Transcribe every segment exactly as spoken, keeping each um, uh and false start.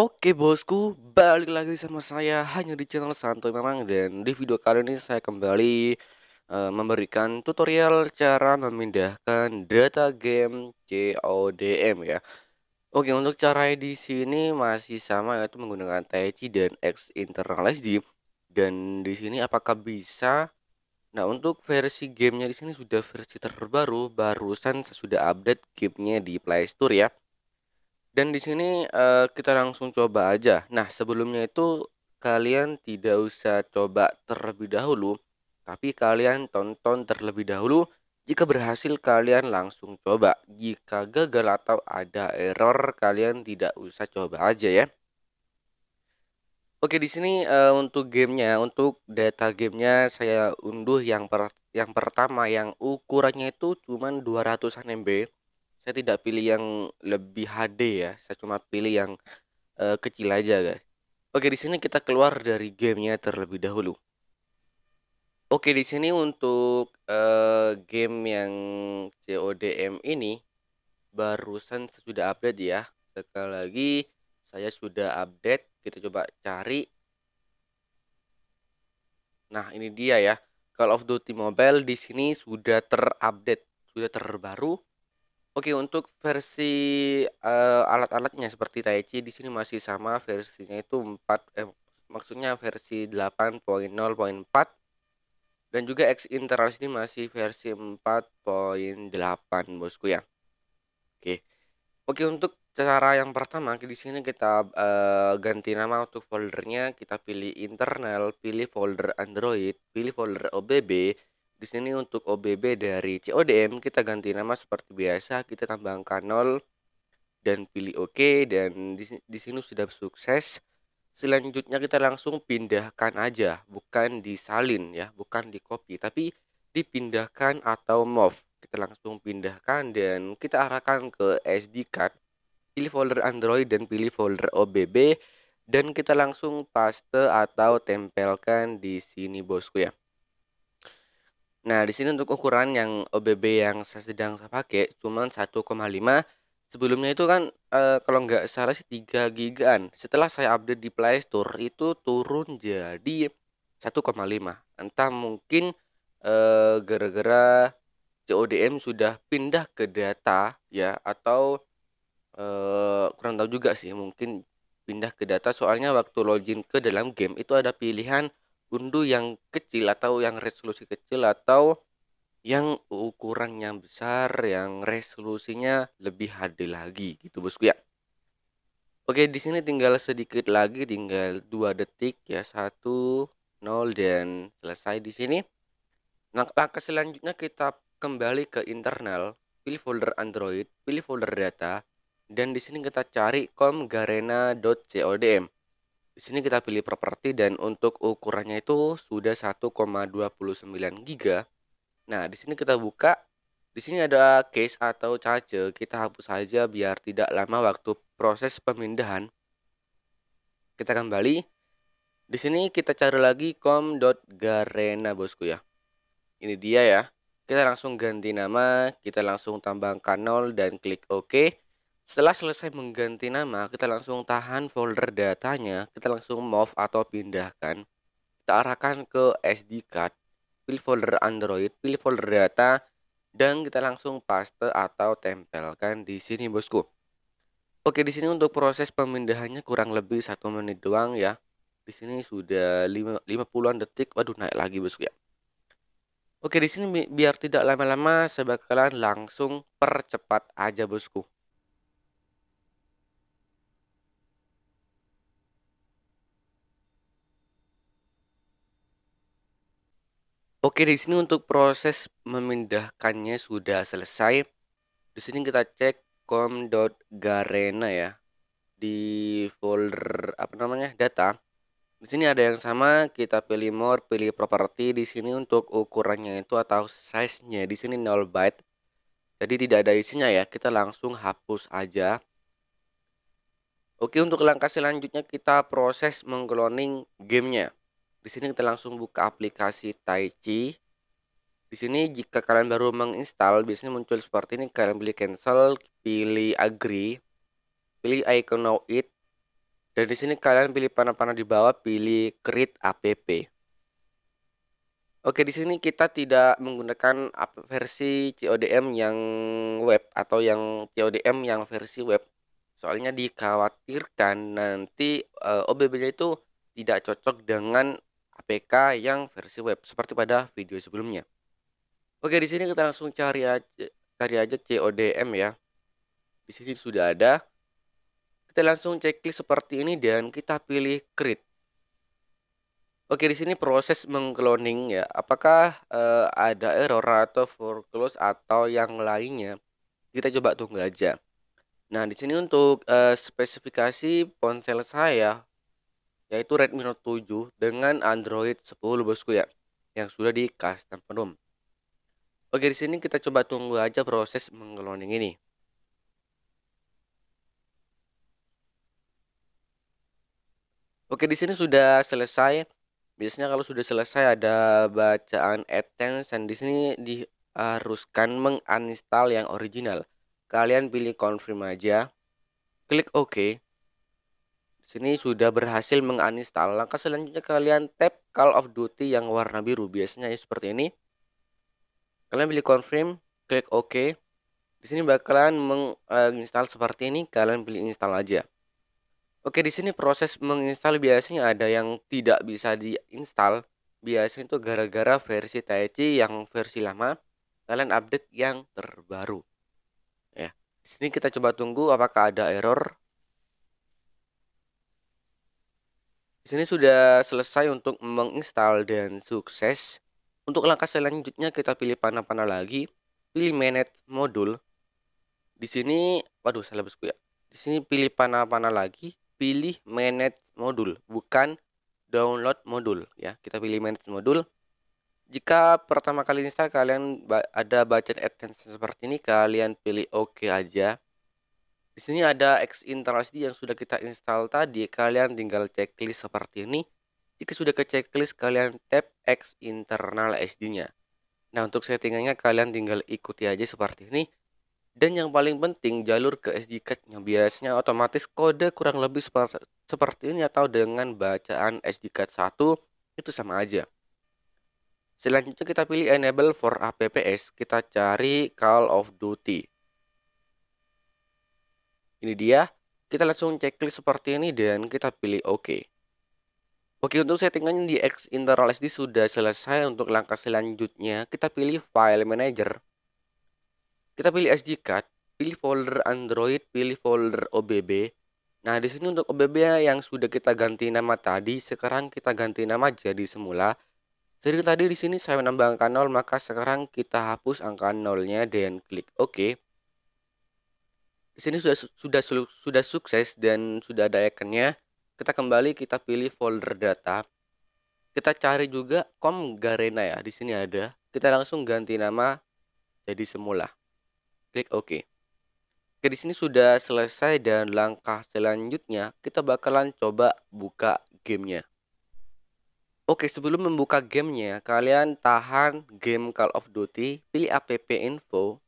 Oke bosku, balik lagi sama saya hanya di channel Santuy Mamank. Dan di video kali ini saya kembali uh, memberikan tutorial cara memindahkan data game C O D M ya. Oke, untuk cara di sini masih sama, yaitu menggunakan Taichi dan X internal S D. Dan di sini apakah bisa? Nah, untuk versi gamenya di sini sudah versi terbaru, barusan saya sudah update gamenya di Play Store ya. Dan di sini uh, kita langsung coba aja. Nah, sebelumnya itu kalian tidak usah coba terlebih dahulu, tapi kalian tonton terlebih dahulu. Jika berhasil kalian langsung coba. Jika gagal atau ada error, kalian tidak usah coba aja ya. Oke, di sini uh, untuk gamenya, untuk data gamenya saya unduh yang per yang pertama yang ukurannya itu cuman dua ratusan M B. Saya tidak pilih yang lebih H D ya, saya cuma pilih yang uh, kecil aja guys. Oke, di sini kita keluar dari gamenya terlebih dahulu. Oke, di sini untuk uh, game yang C O D M ini barusan saya sudah update ya. Sekali lagi saya sudah update, kita coba cari. Nah, ini dia ya, Call of Duty Mobile di sini sudah terupdate, sudah terbaru. Oke, untuk versi uh, alat-alatnya seperti Taichi di sini masih sama, versinya itu empat eh, maksudnya versi delapan titik nol titik empat, dan juga X internal ini masih versi empat titik delapan bosku ya. Oke. Oke, untuk cara yang pertama di sini kita uh, ganti nama untuk foldernya, kita pilih internal, pilih folder Android, pilih folder O B B. Di sini untuk O B B dari C O D M kita ganti nama seperti biasa, kita tambahkan nol dan pilih oke, dan di sini sudah sukses. Selanjutnya kita langsung pindahkan aja, bukan disalin ya, bukan di copy, tapi dipindahkan atau move. Kita langsung pindahkan dan kita arahkan ke S D card. Pilih folder Android dan pilih folder O B B, dan kita langsung paste atau tempelkan di sini bosku ya. Nah, di sini untuk ukuran yang O B B yang saya sedang saya pakai cuman satu koma lima. Sebelumnya itu kan e, kalau nggak salah sih tiga gigaan. Setelah saya update di Play Store itu turun jadi satu koma lima. Entah mungkin gara-gara e, C O D M sudah pindah ke data ya, atau e, kurang tahu juga sih, mungkin pindah ke data. Soalnya waktu login ke dalam game itu ada pilihan unduh yang kecil atau yang resolusi kecil, atau yang ukurannya besar yang resolusinya lebih H D lagi gitu bosku ya. Oke, di sini tinggal sedikit lagi, tinggal dua detik ya, satu nol dan selesai di sini. Nah, langkah selanjutnya kita kembali ke internal, pilih folder Android, pilih folder data, dan di sini kita cari com garena.codm. Di sini kita pilih properti, dan untuk ukurannya itu sudah satu koma dua sembilan giga. Nah, di sini kita buka. Di sini ada cache atau cache, kita hapus saja biar tidak lama waktu proses pemindahan. Kita kembali. Di sini kita cari lagi com.garena bosku ya. Ini dia ya. Kita langsung ganti nama, kita langsung tambahkan nol dan klik oke. Setelah selesai mengganti nama, kita langsung tahan folder datanya, kita langsung move atau pindahkan. Kita arahkan ke S D card, pilih folder Android, pilih folder data, dan kita langsung paste atau tempelkan di sini bosku. Oke, di sini untuk proses pemindahannya kurang lebih satu menit doang ya. Di sini sudah lima puluhan detik, waduh naik lagi bosku ya. Oke, di sini biar tidak lama-lama saya bakalan langsung percepat aja bosku. Oke, di sini untuk proses memindahkannya sudah selesai. Di sini kita cek com.garena ya. Di folder apa namanya? Data. Di sini ada yang sama, kita pilih more, pilih property. Di sini untuk ukurannya itu atau size-nya di sini nol byte. Jadi tidak ada isinya ya, kita langsung hapus aja. Oke, untuk langkah selanjutnya kita proses mengkloning gamenya. Di sini kita langsung buka aplikasi Taichi. Di sini jika kalian baru menginstal biasanya muncul seperti ini, kalian pilih cancel, pilih agree, pilih I can know it, Dan di sini kalian pilih panah-panah di bawah, pilih create app. Oke, di sini kita tidak menggunakan versi C O D M yang web atau yang C O D M yang versi web. Soalnya dikhawatirkan nanti uh, O B B-nya itu tidak cocok dengan A P K yang versi web seperti pada video sebelumnya. Oke, di sini kita langsung cari aja, cari aja C O D M ya. Di sini sudah ada. Kita langsung checklist seperti ini dan kita pilih create. Oke, di sini proses mengkloning ya. Apakah uh, ada error atau foreclose atau yang lainnya? Kita coba tunggu aja. Nah, di sini untuk uh, spesifikasi ponsel saya yaitu Redmi Note tujuh dengan Android sepuluh bosku ya, yang sudah di custom penuh. Oke, di sini kita coba tunggu aja proses mengkloning ini. Oke, di sini sudah selesai. Biasanya kalau sudah selesai ada bacaan attention. Di sini diharuskan menginstal yang original. Kalian pilih confirm aja. Klik OK. Di sini sudah berhasil menginstal. Langkah selanjutnya kalian tap Call of Duty yang warna biru. Biasanya ya seperti ini. Kalian pilih confirm, klik OK. Di sini bakalan menginstal seperti ini. Kalian pilih install aja. Oke, di sini proses menginstal biasanya ada yang tidak bisa diinstal. Biasanya itu gara-gara versi Taichi yang versi lama, kalian update yang terbaru. Ya, di sini kita coba tunggu apakah ada error. Di sini sudah selesai untuk menginstal dan sukses. Untuk langkah selanjutnya kita pilih panah-panah lagi, pilih manage modul. Di sini, waduh salah bosku ya. Di sini pilih panah-panah lagi. Pilih manage modul, bukan download modul ya. Kita pilih manage modul. Jika pertama kali install kalian ada bacaan attention seperti ini, kalian pilih OK aja. Di sini ada X internal S D yang sudah kita install tadi. Kalian tinggal checklist seperti ini. Jika sudah ke checklist, kalian tap X internal S D-nya. Nah, untuk settingannya kalian tinggal ikuti aja seperti ini. Dan yang paling penting jalur ke S D card-nya, biasanya otomatis kode kurang lebih seperti ini atau dengan bacaan S D card satu itu sama aja. Selanjutnya kita pilih enable for apps, kita cari Call of Duty. Ini dia, kita langsung checklist seperti ini dan kita pilih OK. Oke, untuk settingannya di X internal S D sudah selesai. Untuk langkah selanjutnya kita pilih file manager. Kita pilih S D card, pilih folder Android, pilih folder O B B. Nah, di sini untuk O B B yang sudah kita ganti nama tadi, sekarang kita ganti nama jadi semula. Jadi tadi di sini saya menambah angka nol, maka sekarang kita hapus angka nolnya dan klik OK. Di sini sudah sudah sudah sukses dan sudah ada ikonnya. Kita kembali, kita pilih folder data. Kita cari juga com Garena ya, di sini ada. Kita langsung ganti nama jadi semula. Klik OK. Oke, di sini sudah selesai dan langkah selanjutnya kita bakalan coba buka gamenya. Oke, sebelum membuka gamenya kalian tahan game Call of Duty, pilih app info,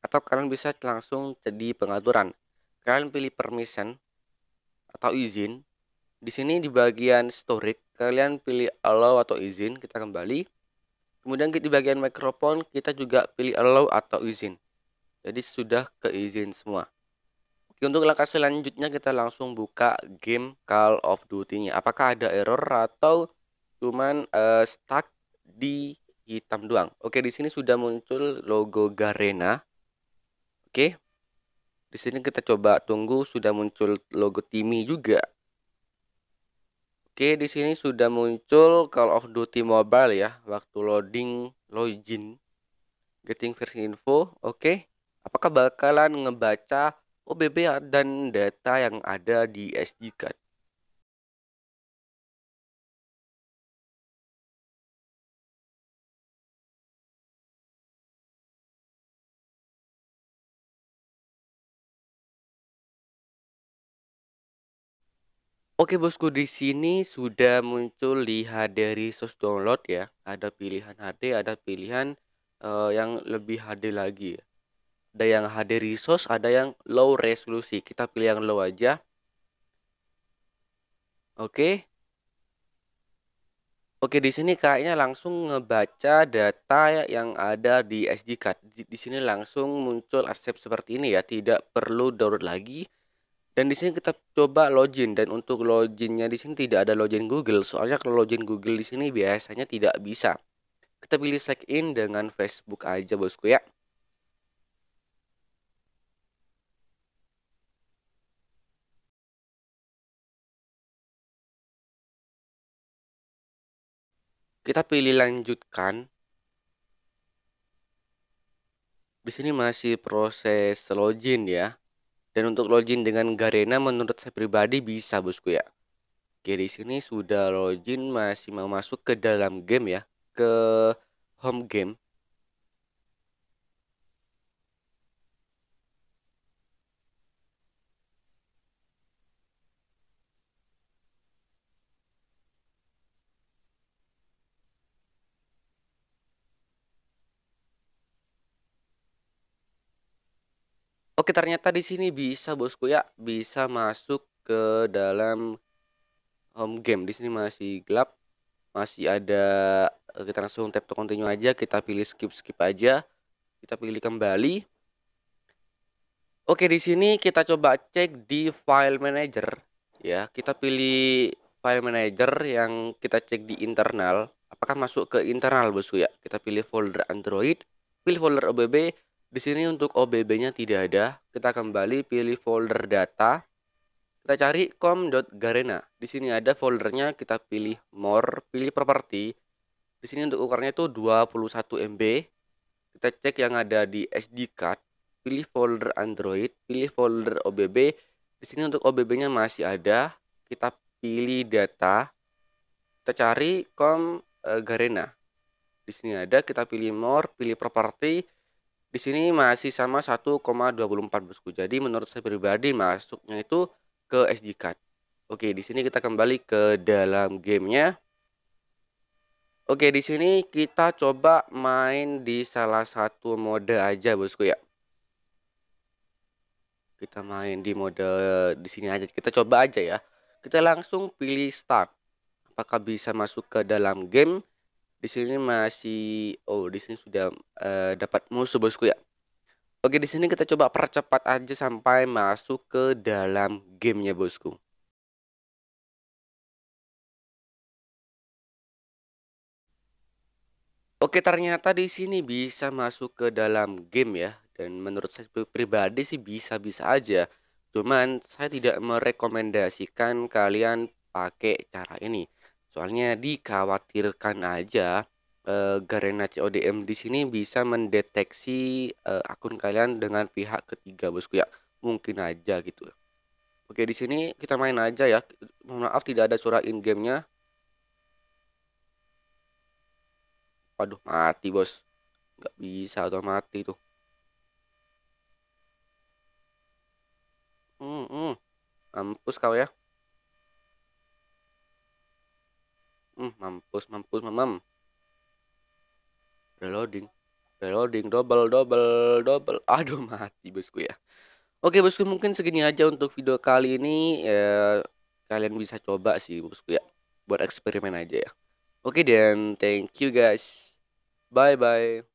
atau kalian bisa langsung di pengaturan. Kalian pilih permission atau izin. Di sini di bagian storage kalian pilih allow atau izin. Kita kembali. Kemudian di bagian mikrofon kita juga pilih allow atau izin. Jadi sudah keizin semua. Oke, untuk langkah selanjutnya kita langsung buka game Call of Duty-nya. Apakah ada error atau cuman uh, stuck di hitam doang? Oke, di sini sudah muncul logo Garena. Oke. Di sini kita coba tunggu, sudah muncul logo Timi juga. Oke, di sini sudah muncul Call of Duty Mobile ya. Waktu loading login getting versi info. Oke. Apakah bakalan ngebaca O B B dan data yang ada di S D card? Oke bosku, di sini sudah muncul lihat dari source download ya. Ada pilihan H D, ada pilihan uh, yang lebih H D lagi ya. Ada yang H D resource, ada yang low resolusi. Kita pilih yang low aja. Oke. Oke, di sini kayaknya langsung ngebaca data yang ada di S D card. Di, di sini langsung muncul arsip seperti ini ya, tidak perlu download lagi. Dan di sini kita coba login, dan untuk loginnya di sini tidak ada login Google. Soalnya kalau login Google di sini biasanya tidak bisa. Kita pilih sign in dengan Facebook aja bosku ya. Kita pilih lanjutkan. Di sini masih proses login ya. Dan untuk login dengan Garena menurut saya pribadi bisa bosku ya. Oke, di sini sudah login, masih mau masuk ke dalam game ya, ke home game. Oke, ternyata di sini bisa bosku ya, bisa masuk ke dalam home game. Di sini masih gelap, masih ada. Kita langsung tap to continue aja, kita pilih skip skip aja, kita pilih kembali. Oke, di sini kita coba cek di file manager ya. Kita pilih file manager yang kita cek di internal, apakah masuk ke internal bosku ya. Kita pilih folder Android, pilih folder O B B. Di sini untuk O B B-nya tidak ada. Kita kembali pilih folder data. Kita cari com.garena. Di sini ada foldernya, kita pilih more, pilih property. Di sini untuk ukurannya itu dua puluh satu M B. Kita cek yang ada di S D card, pilih folder Android, pilih folder O B B. Di sini untuk O B B-nya masih ada. Kita pilih data. Kita cari com.garena. Di sini ada, kita pilih more, pilih property. Di sini masih sama satu koma dua empat bosku. Jadi menurut saya pribadi masuknya itu ke S D card. Oke, di sini kita kembali ke dalam gamenya. Oke, di sini kita coba main di salah satu mode aja bosku ya. Kita main di mode di sini aja. Kita coba aja ya. Kita langsung pilih start. Apakah bisa masuk ke dalam game? Di sini masih, oh di sini sudah uh, dapat musuh bosku ya. Oke, di sini kita coba percepat aja sampai masuk ke dalam gamenya bosku. Oke, ternyata di sini bisa masuk ke dalam game ya. Dan menurut saya pribadi sih bisa-bisa aja. Cuman saya tidak merekomendasikan kalian pakai cara ini. Soalnya dikhawatirkan aja e, Garena C O D M di sini bisa mendeteksi e, akun kalian dengan pihak ketiga bosku ya. Mungkin aja gitu. Oke, di sini kita main aja ya. Mohon maaf tidak ada suara in game-nya. Waduh, mati bos. Nggak bisa atau mati tuh. Hmm, hmm. Mampus kau ya. Hmm, mampus, mampus, mamam. Reloading, reloading, double, double, double. Aduh, mati bosku ya. Oke bosku, mungkin segini aja untuk video kali ini. Eh, kalian bisa coba sih bosku ya, buat eksperimen aja ya. Oke, dan thank you guys. Bye bye.